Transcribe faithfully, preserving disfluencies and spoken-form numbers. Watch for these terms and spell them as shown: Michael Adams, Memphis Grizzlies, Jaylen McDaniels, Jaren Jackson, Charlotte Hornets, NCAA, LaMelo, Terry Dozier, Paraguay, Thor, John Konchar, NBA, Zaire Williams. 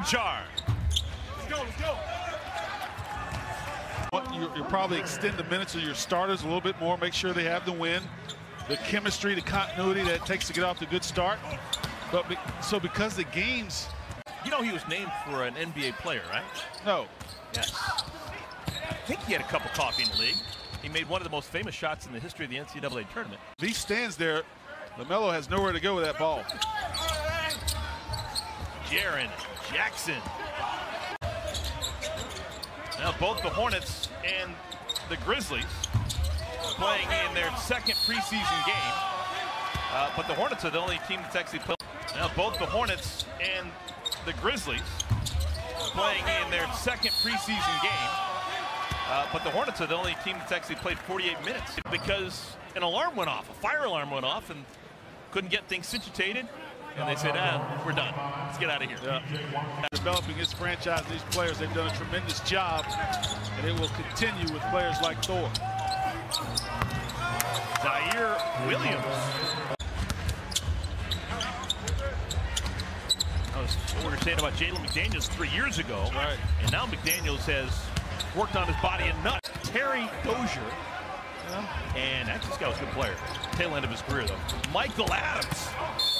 Konchar. Let's go, let's go. You'll, you'll probably extend the minutes of your starters a little bit more, make sure they have the win, the chemistry, the continuity that it takes to get off to a good start. But be, so because the games... You know he was named for an N B A player, right? No. Yes. I think he had a cup of coffee in the league. He made one of the most famous shots in the history of the N C double A tournament. If he stands there, LaMelo has nowhere to go with that ball. Jaren Jackson. Now both the Hornets and the Grizzlies playing in their second preseason game. Uh, but the Hornets are the only team that's actually played. Now both the Hornets and the Grizzlies playing in their second preseason game. Uh, but the Hornets are the only team that's actually played forty-eight minutes because an alarm went off, a fire alarm went off, and couldn't get things situated. And they said, ah, we're done. Let's get out of here. Yeah. Developing his franchise, these players, they've done a tremendous job, and it will continue with players like Thor. Zaire Williams. That was what we were saying about Jaylen McDaniels three years ago. Right. And now McDaniels has worked on his body enough. Terry Dozier. Yeah. And that's, this guy was a good player. Tail end of his career, though. Michael Adams.